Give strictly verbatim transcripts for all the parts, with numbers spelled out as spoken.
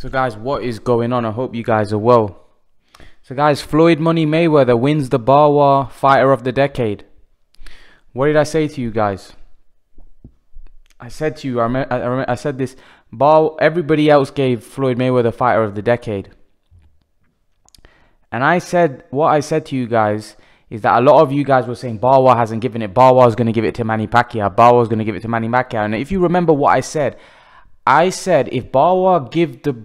So guys, what is going on? I hope you guys are well. So guys, Floyd Money Mayweather wins the B W A A Fighter of the Decade. What did I say to you guys? I said to you, I, remember, I, remember, I said this, Bar, everybody else gave Floyd Mayweather Fighter of the Decade. And I said, what I said to you guys is that a lot of you guys were saying B W A A hasn't given it, B W A A is going to give it to Manny Pacquiao, B W A A is going to give it to Manny Pacquiao. And if you remember what I said, I said if B W A A give the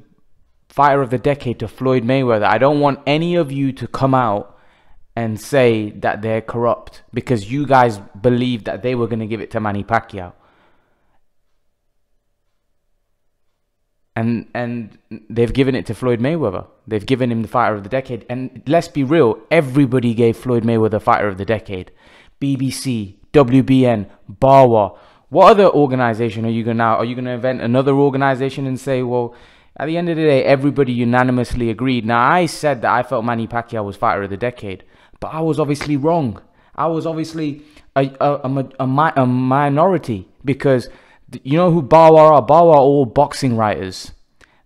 Fighter of the Decade to Floyd Mayweather, I don't want any of you to come out and say that they're corrupt, because you guys believed that they were going to give it to Manny Pacquiao. And and they've given it to Floyd Mayweather. They've given him the Fighter of the Decade. And let's be real, everybody gave Floyd Mayweather Fighter of the Decade. B B C, W B N, B W A A. What other organization are you going to now? Are you going to invent another organization and say, well, at the end of the day, everybody unanimously agreed? Now, I said that I felt Manny Pacquiao was Fighter of the Decade, but I was obviously wrong. I was obviously a, a, a, a, a minority, because you know who B W A A are? B W A A are all boxing writers.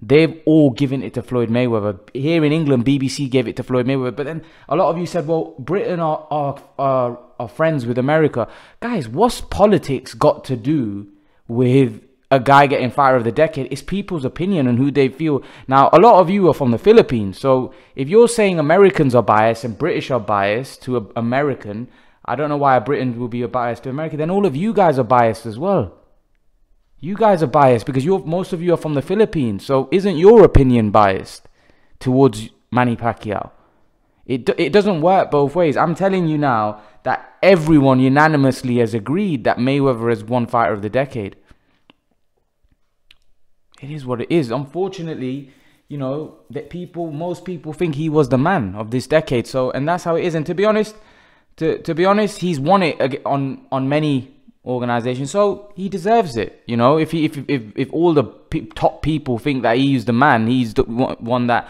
They've all given it to Floyd Mayweather. Here in England, B B C gave it to Floyd Mayweather. But then a lot of you said, well, Britain are, are, are, are friends with America. Guys, what's politics got to do with a guy getting Fighter of the Decade? It's people's opinion and who they feel. Now, a lot of you are from the Philippines. So if you're saying Americans are biased and British are biased to an American, I don't know why a Briton will be biased to America. Then all of you guys are biased as well. You guys are biased because you're, most of you are from the Philippines. So isn't your opinion biased towards Manny Pacquiao? It, it doesn't work both ways. I'm telling you now that everyone unanimously has agreed that Mayweather is one Fighter of the Decade. It is what it is. Unfortunately, you know, that people, most people think he was the man of this decade. So, and that's how it is. And to be honest, to, to be honest, he's won it on, on many organization, so he deserves it. You know, if he if if, if all the pe top people think that he's the man, he's the one that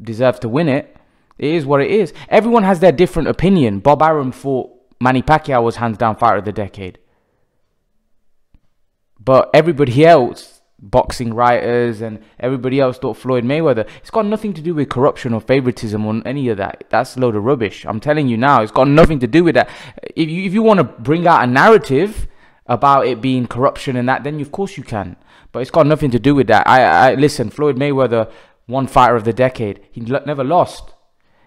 deserves to win it. It is what it is. Everyone has their different opinion. Bob Arum thought Manny Pacquiao was hands down Fighter of the Decade, but everybody else, boxing writers and everybody else, thought Floyd Mayweather. It's got nothing to do with corruption or favoritism or any of that. That's a load of rubbish. I'm telling you now, it's got nothing to do with that. If you if you want to bring out a narrative about it being corruption and that, then of course you can. But it's got nothing to do with that. I, I listen, Floyd Mayweather won Fighter of the Decade. He never lost.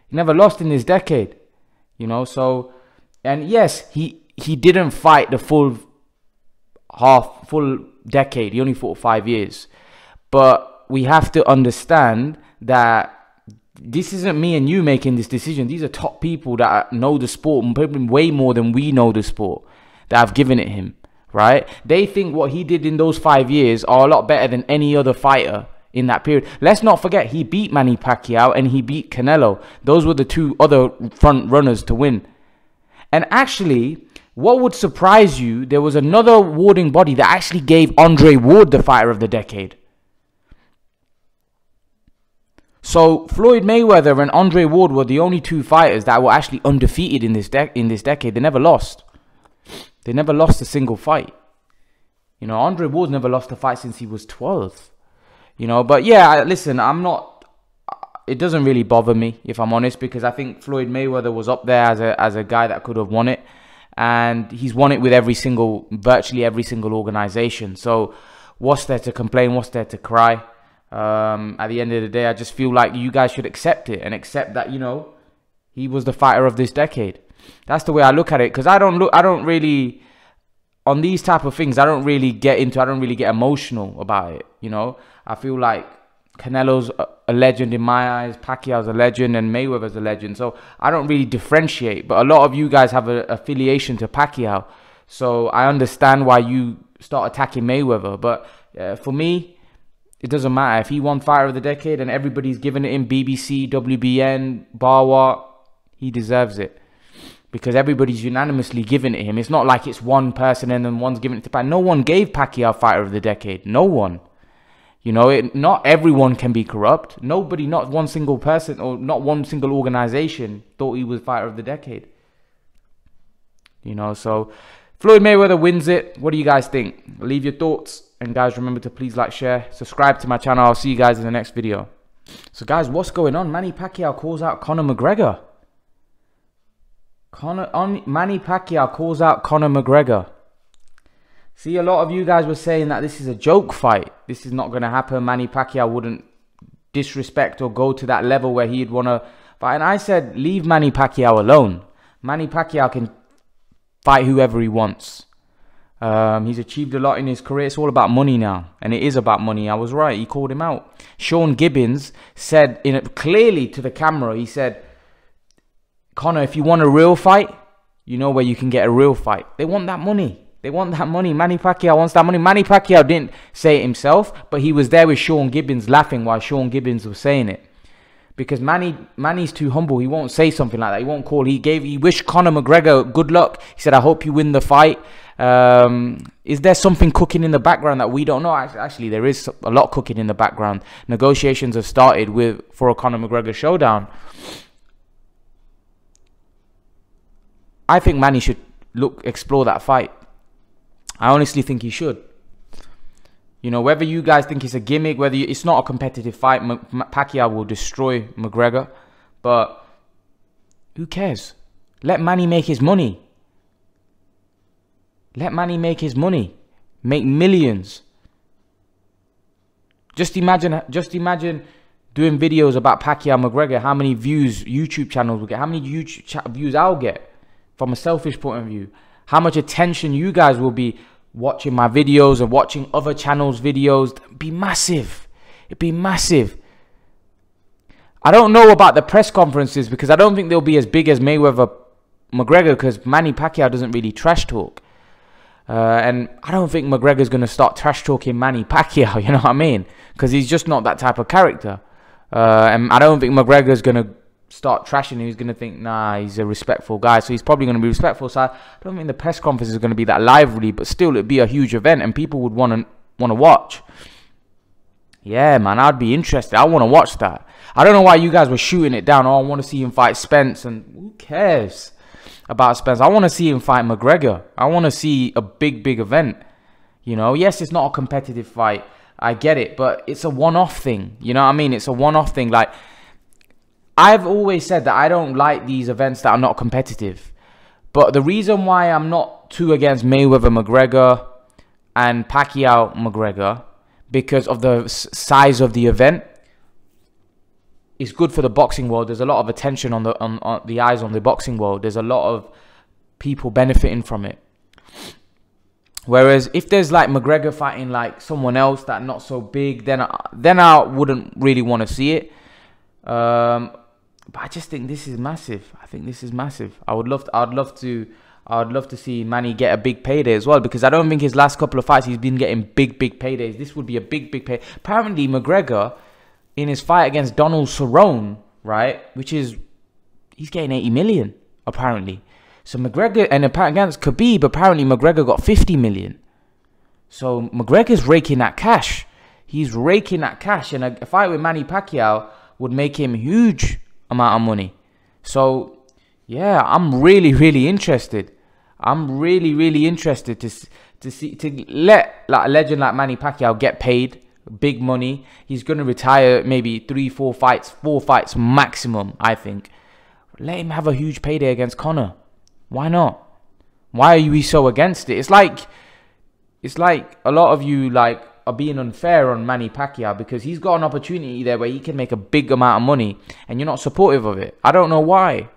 He never lost in his decade. You know, so, and yes, he, he didn't fight the full half, full decade. He only fought five years. But we have to understand that this isn't me and you making this decision. These are top people that know the sport, probably way more than we know the sport, that have given it him. Right? They think what he did in those five years are a lot better than any other fighter in that period. Let's not forget, he beat Manny Pacquiao and he beat Canelo. Those were the two other front runners to win. And actually, what would surprise you, there was another awarding body that actually gave Andre Ward the Fighter of the Decade. So Floyd Mayweather and Andre Ward were the only two fighters that were actually undefeated in this de- in this decade. They never lost. They never lost a single fight. You know, Andre Ward never lost a fight since he was twelve. You know, but yeah, listen, I'm not... It doesn't really bother me, if I'm honest, because I think Floyd Mayweather was up there as a, as a guy that could have won it. And he's won it with every single... virtually every single organization. So, what's there to complain? What's there to cry? Um, at the end of the day, I just feel like you guys should accept it. And accept that, you know, he was the fighter of this decade. That's the way I look at it, because I don't look, I don't really, on these type of things, I don't really get into, I don't really get emotional about it, you know. I feel like Canelo's a legend in my eyes, Pacquiao's a legend, and Mayweather's a legend, so I don't really differentiate, but a lot of you guys have an affiliation to Pacquiao, so I understand why you start attacking Mayweather, but uh, for me, it doesn't matter. If he won Fighter of the Decade, and everybody's giving it in, B B C, W B N, B W A A, he deserves it. Because everybody's unanimously giving it to him. It's not like it's one person and then one's giving it to Pacquiao. No one gave Pacquiao Fighter of the Decade. No one. You know, it, not everyone can be corrupt. Nobody, not one single person or not one single organization thought he was Fighter of the Decade. You know, so Floyd Mayweather wins it. What do you guys think? Leave your thoughts. And guys, remember to please like, share, subscribe to my channel. I'll see you guys in the next video. So guys, what's going on? Manny Pacquiao calls out Conor McGregor. Conor, on, Manny Pacquiao calls out Conor McGregor. See, a lot of you guys were saying that this is a joke fight. This is not going to happen. Manny Pacquiao wouldn't disrespect or go to that level where he'd want to fight. And I said, leave Manny Pacquiao alone. Manny Pacquiao can fight whoever he wants. Um, he's achieved a lot in his career. It's all about money now. And it is about money. I was right. He called him out. Sean Gibbons said in a, clearly to the camera, he said, Conor, if you want a real fight, you know where you can get a real fight. They want that money. They want that money. Manny Pacquiao wants that money. Manny Pacquiao didn't say it himself, but he was there with Sean Gibbons laughing while Sean Gibbons was saying it. Because Manny, Manny's too humble. He won't say something like that. He won't call. He gave. He wished Conor McGregor good luck. He said, I hope you win the fight. Um, is there something cooking in the background that we don't know? Actually, there is a lot cooking in the background. Negotiations have started with for a Conor McGregor showdown. I think Manny should look explore that fight. I honestly think he should. You know, whether you guys think it's a gimmick, whether you, it's not a competitive fight, M M Pacquiao will destroy McGregor. But who cares? Let Manny make his money. Let Manny make his money. Make millions. Just imagine, just imagine doing videos about Pacquiao McGregor, how many views YouTube channels will get, how many YouTube cha views I'll get from a selfish point of view. How much attention you guys will be watching my videos and watching other channels' videos. It'd be massive. It'd be massive. I don't know about the press conferences because I don't think they'll be as big as Mayweather McGregor because Manny Pacquiao doesn't really trash talk. Uh, and I don't think McGregor's going to start trash talking Manny Pacquiao, you know what I mean? Because he's just not that type of character. Uh, and I don't think McGregor's going to start trashing him. He's going to think, nah, he's a respectful guy, so he's probably going to be respectful. So I don't think the press conference is going to be that lively, but still it'd be a huge event and people would want to want to watch. Yeah, man, I'd be interested. I want to watch that. I don't know why you guys were shooting it down. Oh, I want to see him fight Spence, and who cares about Spence? I want to see him fight McGregor. I want to see a big big event, you know. Yes, it's not a competitive fight, I get it, but it's a one-off thing, you know what I mean? It's a one-off thing. Like, I've always said that I don't like these events that are not competitive. But the reason why I'm not too against Mayweather McGregor and Pacquiao McGregor, because of the size of the event, it's good for the boxing world. There's a lot of attention on the, on, on the eyes on the boxing world. There's a lot of people benefiting from it. Whereas if there's like McGregor fighting like someone else that's not so big, then I, then I wouldn't really want to see it. Um... But I just think this is massive. I think this is massive. I would love to, I'd love to, I'd love to see Manny get a big payday as well, because I don't think his last couple of fights he's been getting big, big paydays. This would be a big, big pay. Apparently, McGregor in his fight against Donald Cerrone, right, which is he's getting eighty million apparently. So McGregor and against Khabib, apparently McGregor got fifty million. So McGregor's raking that cash. He's raking that cash, and a, a fight with Manny Pacquiao would make him a huge amount of money. So yeah, I'm really really interested. I'm really really interested to to see to let like a legend like Manny Pacquiao get paid big money. He's gonna retire maybe three four fights four fights maximum, I think. Let him have a huge payday against Conor. Why not? Why are you so against it? It's like it's like a lot of you like are being unfair on Manny Pacquiao, because he's got an opportunity there where he can make a big amount of money and you're not supportive of it. I don't know why.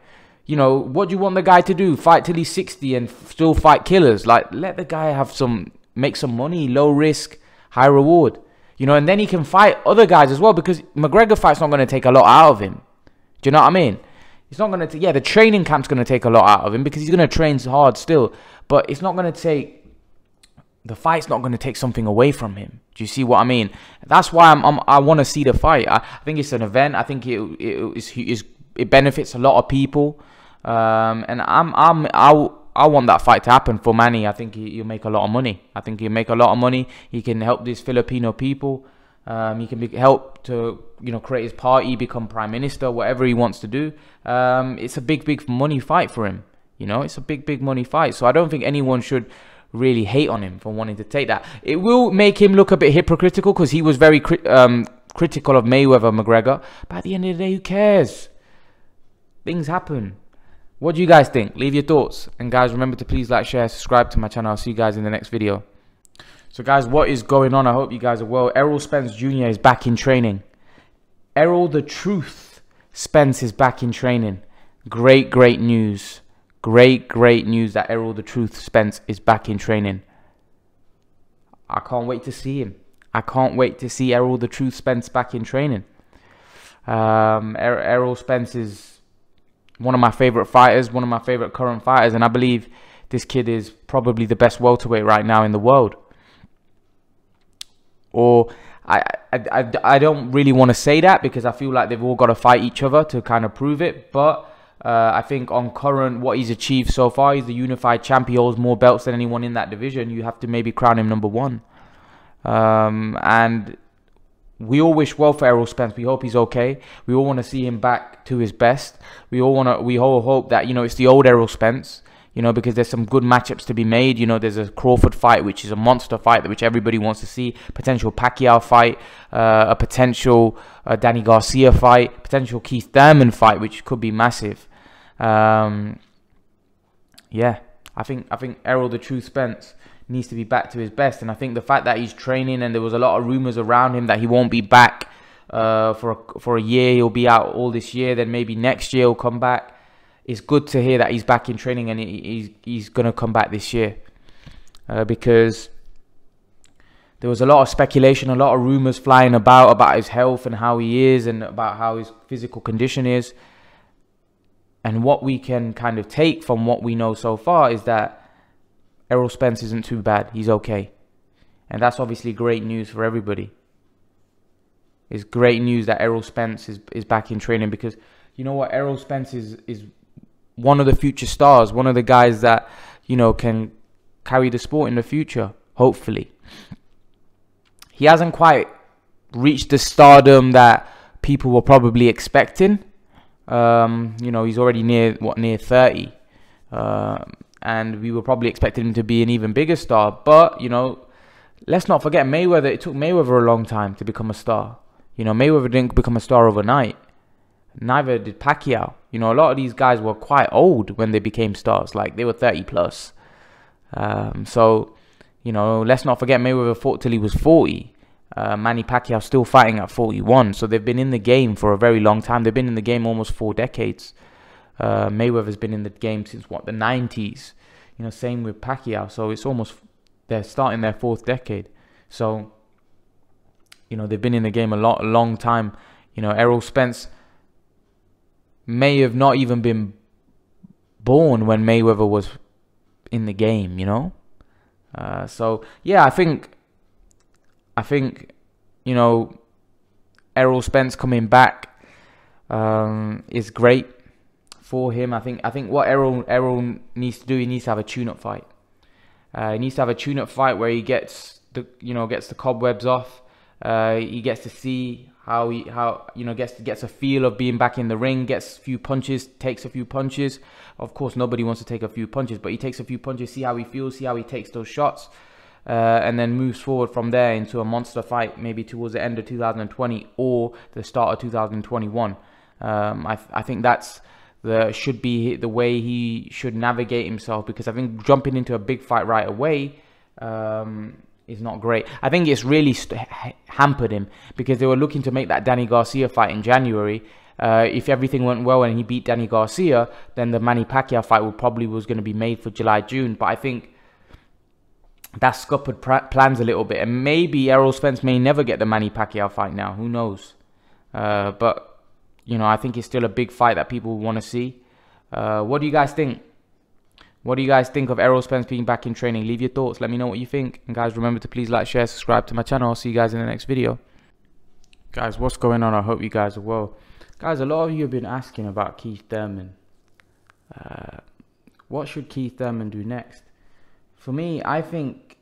You know, what do you want the guy to do? Fight till he's sixty and still fight killers? Like, let the guy have some, make some money, low risk, high reward. You know, and then he can fight other guys as well, because McGregor fight's not going to take a lot out of him. Do you know what I mean? It's not going to, yeah, the training camp's going to take a lot out of him because he's going to train hard still, but it's not going to take, the fight's not going to take something away from him. Do you see what I mean? That's why I'm, I'm, I want to see the fight. I, I think it's an event. I think it it, it's, it's, it benefits a lot of people, um, and I'm I'm I I want that fight to happen for Manny. I think he, he'll make a lot of money. I think he'll make a lot of money. He can help these Filipino people. Um, he can be, help to you know create his party, become prime minister, whatever he wants to do. Um, it's a big big money fight for him. You know, it's a big big money fight. So I don't think anyone should really hate on him for wanting to take that. It will make him look a bit hypocritical because he was very cri um, critical of Mayweather McGregor. But at the end of the day, who cares? Things happen. What do you guys think? Leave your thoughts. And guys, remember to please like, share, subscribe to my channel. I'll see you guys in the next video. So guys, what is going on? I hope you guys are well. Errol Spence Junior is back in training. Errol the Truth Spence is back in training. Great, great news. Great, great news that Errol the Truth Spence is back in training. I can't wait to see him. I can't wait to see Errol the Truth Spence back in training. Um, er Errol Spence is one of my favorite fighters, one of my favorite current fighters, and I believe this kid is probably the best welterweight right now in the world. Or I, I, I, I don't really want to say that because I feel like they've all got to fight each other to kind of prove it, but Uh, I think on current, what he's achieved so far, he's the unified champion, holds more belts than anyone in that division. You have to maybe crown him number one. Um, and we all wish well for Errol Spence. We hope he's okay. We all want to see him back to his best. We all want to. We all hope that, you know, it's the old Errol Spence. You know, because there's some good matchups to be made. You know, there's a Crawford fight, which is a monster fight, which everybody wants to see. Potential Pacquiao fight, uh, a potential uh, Danny Garcia fight, potential Keith Thurman fight, which could be massive. Um, yeah, I think I think Errol the Truth Spence needs to be back to his best, and I think the fact that he's training, and there was a lot of rumors around him that he won't be back uh, for a, for a year. He'll be out all this year. Then maybe next year he'll come back. It's good to hear that he's back in training and he's, he's going to come back this year. Uh, because there was a lot of speculation, a lot of rumours flying about, about his health and how he is and about how his physical condition is. And what we can kind of take from what we know so far is that Errol Spence isn't too bad. He's okay. And that's obviously great news for everybody. It's great news that Errol Spence is, is back in training because, you know what, Errol Spence is... is one of the future stars, one of the guys that, you know, can carry the sport in the future, hopefully. He hasn't quite reached the stardom that people were probably expecting. Um, you know, he's already near, what, near thirty. Uh, and we were probably expecting him to be an even bigger star. But, you know, let's not forget Mayweather. It took Mayweather a long time to become a star. You know, Mayweather didn't become a star overnight. Neither did Pacquiao. You know, a lot of these guys were quite old when they became stars. Like, they were thirty plus. Um, so, you know, let's not forget Mayweather fought till he was forty. Uh, Manny Pacquiao still fighting at forty-one. So they've been in the game for a very long time. They've been in the game almost four decades. Uh, Mayweather's been in the game since, what, the nineties. You know, same with Pacquiao. So it's almost, they're starting their fourth decade. So, you know, they've been in the game a, lot, a long time. You know, Errol Spence may have not even been born when Mayweather was in the game, you know. Uh, so yeah, I think, I think, you know, Errol Spence coming back um, is great for him. I think, I think what Errol Errol needs to do, he needs to have a tune-up fight. Uh, he needs to have a tune-up fight where he gets the, you know, gets the cobwebs off. Uh, he gets to see how he, how, you know, gets gets a feel of being back in the ring, gets a few punches, takes a few punches. Of course, nobody wants to take a few punches, but he takes a few punches, see how he feels, see how he takes those shots, uh, and then moves forward from there into a monster fight, maybe towards the end of two thousand twenty or the start of two thousand twenty-one. Um, I, I think that's the should be the way he should navigate himself, because I think jumping into a big fight right away, Um, is not great. I think it's really st hampered him because they were looking to make that Danny Garcia fight in January. Uh, if everything went well and he beat Danny Garcia, then the Manny Pacquiao fight would probably was going to be made for July, June. But I think that scuppered plans a little bit, and maybe Errol Spence may never get the Manny Pacquiao fight now. Who knows? Uh, but you know, I think it's still a big fight that people want to see. Uh, what do you guys think? What do you guys think of Errol Spence being back in training? Leave your thoughts. Let me know what you think. And guys, remember to please like, share, subscribe to my channel. I'll see you guys in the next video. Guys, what's going on? I hope you guys are well. Guys, a lot of you have been asking about Keith Thurman. Uh, what should Keith Thurman do next? For me, I think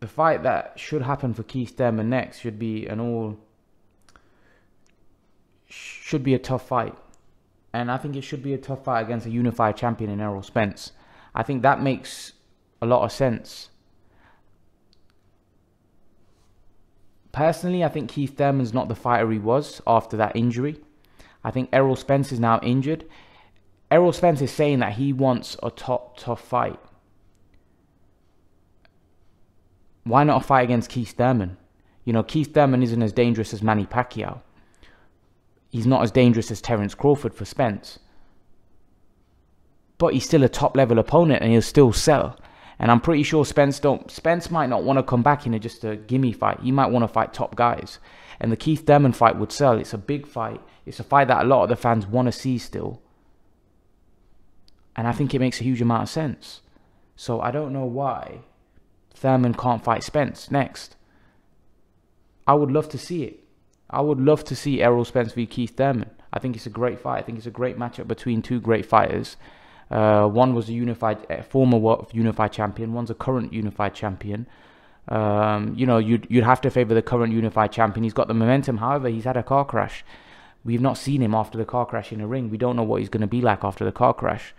the fight that should happen for Keith Thurman next should be an all... should be a tough fight. And I think it should be a tough fight against a unified champion in Errol Spence. I think that makes a lot of sense. Personally, I think Keith Thurman's not the fighter he was after that injury. I think Errol Spence is now injured. Errol Spence is saying that he wants a top, tough fight. Why not a fight against Keith Thurman? You know, Keith Thurman isn't as dangerous as Manny Pacquiao. He's not as dangerous as Terence Crawford for Spence. But he's still a top-level opponent and he'll still sell. And I'm pretty sure Spence don't. Spence might not want to come back in a, just a gimme fight. He might want to fight top guys. And the Keith Thurman fight would sell. It's a big fight. It's a fight that a lot of the fans want to see still. And I think it makes a huge amount of sense. So I don't know why Thurman can't fight Spence next. I would love to see it. I would love to see Errol Spence v Keith Thurman. I think it's a great fight. I think it's a great matchup between two great fighters. Uh, one was a unified, a former unified champion. One's a current unified champion. Um, you know, you'd, you'd have to favor the current unified champion. He's got the momentum. However, he's had a car crash. We've not seen him after the car crash in the ring. We don't know what he's going to be like after the car crash.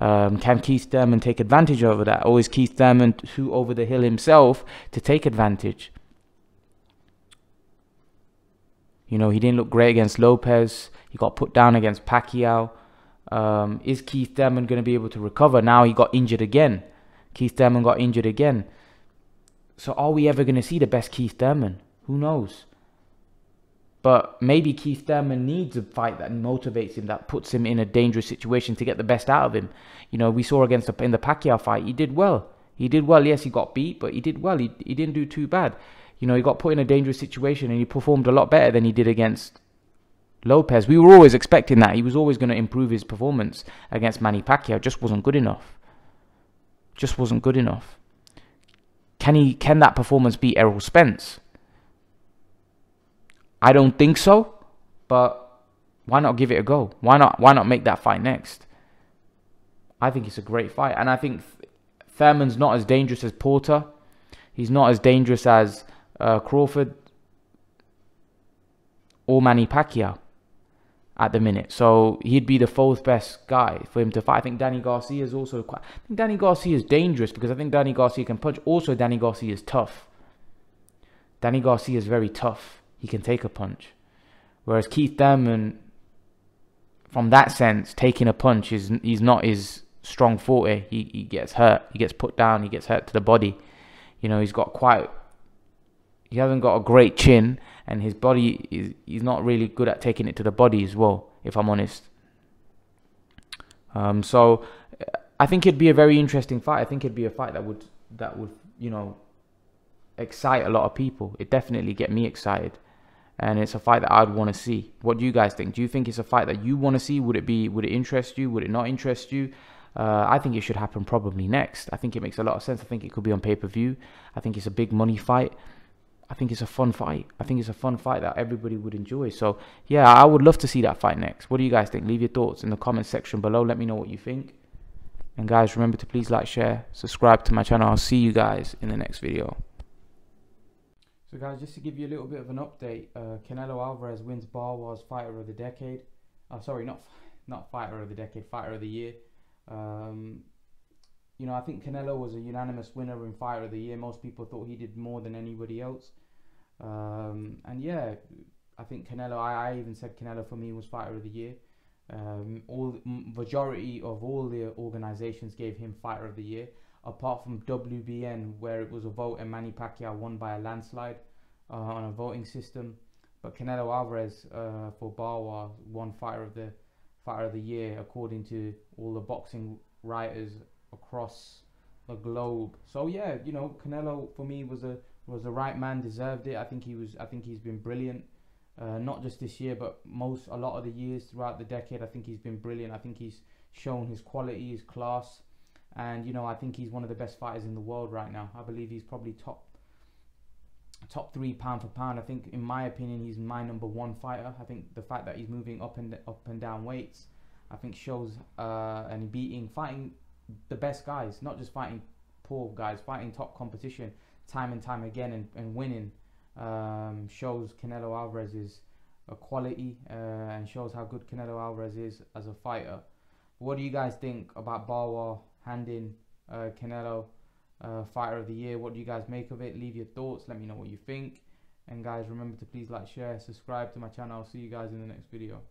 Um, can Keith Thurman take advantage over that? Or is Keith Thurman too over the hill himself to take advantage? You know, he didn't look great against Lopez. He got put down against Pacquiao. Um, is Keith Thurman going to be able to recover? Now he got injured again. Keith Thurman got injured again. So are we ever going to see the best Keith Thurman? Who knows? But maybe Keith Thurman needs a fight that motivates him, that puts him in a dangerous situation to get the best out of him. You know, we saw against the, in the Pacquiao fight, he did well. He did well. Yes, he got beat, but he did well. He, he didn't do too bad. You know, he got put in a dangerous situation and he performed a lot better than he did against Lopez. We were always expecting that. He was always going to improve his performance against Manny Pacquiao. Just wasn't good enough. Just wasn't good enough. Can he? Can that performance beat Errol Spence? I don't think so. But why not give it a go? Why not? Why not make that fight next? I think it's a great fight, and I think Thurman's not as dangerous as Porter. He's not as dangerous as uh, Crawford or Manny Pacquiao at the minute. So he'd be the fourth best guy for him to fight. I think Danny Garcia is also quite... I think Danny Garcia is dangerous because I think Danny Garcia can punch. Also, Danny Garcia is tough. Danny Garcia is very tough. He can take a punch. Whereas Keith Thurman, from that sense, taking a punch, is he's not his strong forte. He, he gets hurt. He gets put down. He gets hurt to the body. You know, he's got quite... He hasn't got a great chin, and his body is he's not really good at taking it to the body as well, if I'm honest. Um, so I think it'd be a very interesting fight. I think it'd be a fight that would that would, you know, excite a lot of people. It definitely get me excited. And it's a fight that I'd want to see. What do you guys think? Do you think it's a fight that you want to see? Would it be would it interest you? Would it not interest you? Uh, I think it should happen probably next. I think it makes a lot of sense. I think it could be on pay-per-view. I think it's a big money fight. I think it's a fun fight. I think it's a fun fight that everybody would enjoy. So, yeah, I would love to see that fight next. What do you guys think? Leave your thoughts in the comment section below. Let me know what you think. And, guys, remember to please like, share, subscribe to my channel. I'll see you guys in the next video. So, guys, just to give you a little bit of an update, uh, Canelo Alvarez wins Barwar's Fighter of the Decade. Oh, sorry, not, not Fighter of the Decade, Fighter of the Year. Um... You know, I think Canelo was a unanimous winner in Fighter of the Year. Most people thought he did more than anybody else. Um, and yeah, I think Canelo, I, I even said Canelo for me was Fighter of the Year. Um, all majority of all the organizations gave him Fighter of the Year, apart from W B N, where it was a vote and Manny Pacquiao won by a landslide uh, on a voting system. But Canelo Alvarez uh, for B W A A won Fighter of the Fighter of the Year, according to all the boxing writers across the globe. So yeah, you know, Canelo for me was a was the right man, deserved it. I think he was. I think he's been brilliant, uh, not just this year, but most a lot of the years throughout the decade. I think he's been brilliant. I think he's shown his quality, his class, and you know, I think he's one of the best fighters in the world right now. I believe he's probably top top three pound for pound. I think, in my opinion, he's my number one fighter. I think the fact that he's moving up and up and down weights, I think shows uh, and beating fighting. the best guys, not just fighting poor guys, fighting top competition time and time again and, and winning, um, shows Canelo Alvarez's quality uh, and shows how good Canelo Alvarez is as a fighter. What do you guys think about B W A A handing uh, Canelo uh, Fighter of the Year. What do you guys make of it? Leave your thoughts. Let me know what you think. And guys, remember to please like, share, subscribe to my channel. I'll see you guys in the next video.